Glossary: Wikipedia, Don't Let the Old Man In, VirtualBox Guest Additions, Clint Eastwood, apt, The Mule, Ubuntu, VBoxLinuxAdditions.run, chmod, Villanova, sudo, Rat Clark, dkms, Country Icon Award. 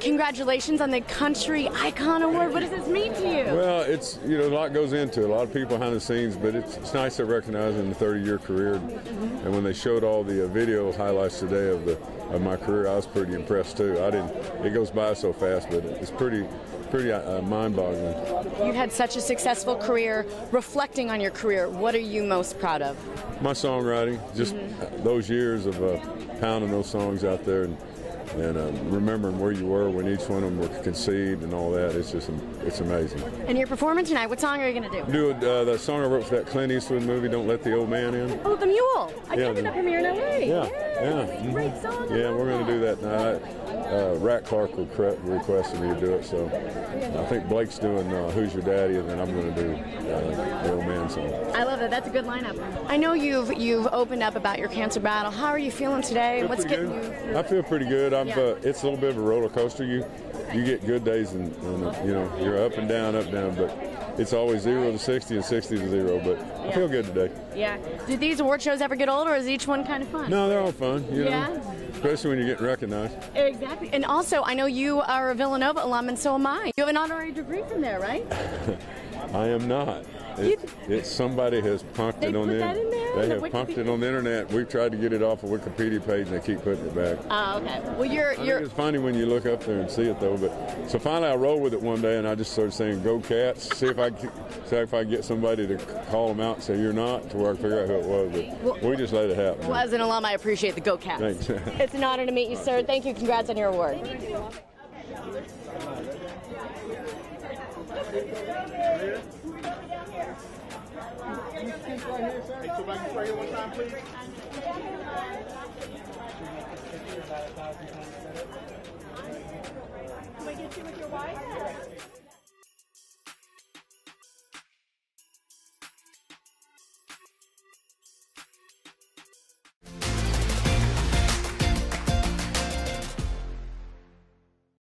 Congratulations on the Country Icon Award. What does this mean to you? Well, it's, you know, a lot goes into it, a lot of people behind the scenes, but it's nice to recognize in the 30-year career. And when they showed all the video highlights today of my career, I was pretty impressed too. It goes by so fast, but it's pretty mind-boggling. You've had such a successful career. Reflecting on your career, what are you most proud of? My songwriting, just those years of pounding those songs out there and remembering where you were when each one of them were conceived and all that. It's just, it's amazing. And your performance tonight, what song are you going to do? Do the song I wrote for that Clint Eastwood movie, Don't Let the Old Man In. Oh, The Mule. I did it up here in L.A. Yeah. Great song. Yeah, we're going to do that tonight. Rat Clark requested me to do it, so I think Blake's doing Who's Your Daddy, and then I'm going to do The Old Man song. I love it. That's a good lineup. I know you've opened up about your cancer battle. How are you feeling today? What's getting you through? I feel pretty good. It's a little bit of a roller coaster. You get good days, and you know, you're up and down, but it's always 0 to 60 and 60 to 0. But I feel good today. Yeah. Do these award shows ever get old, or is each one kind of fun? No, they're all fun. You know? Especially when you're getting recognized. Exactly. And also, I know you are a Villanova alum, and so am I. You have an honorary degree from there, right? I am not. Somebody has punked it on the internet. We've tried to get it off a Wikipedia page, and they keep putting it back. Oh, okay. Well, I think it's funny when you look up there and see it, though. So finally, I rolled with it one day, and I just started saying, "Go Cats!" See if I can get somebody to call them out and say you're not, to where I figure out who it was. But we just let it happen. Well, as an alum, I appreciate the Go Cats. Thanks. It's an honor to meet you, sir. Thank you. Congrats on your award. Thank you. Can we get you with your wife?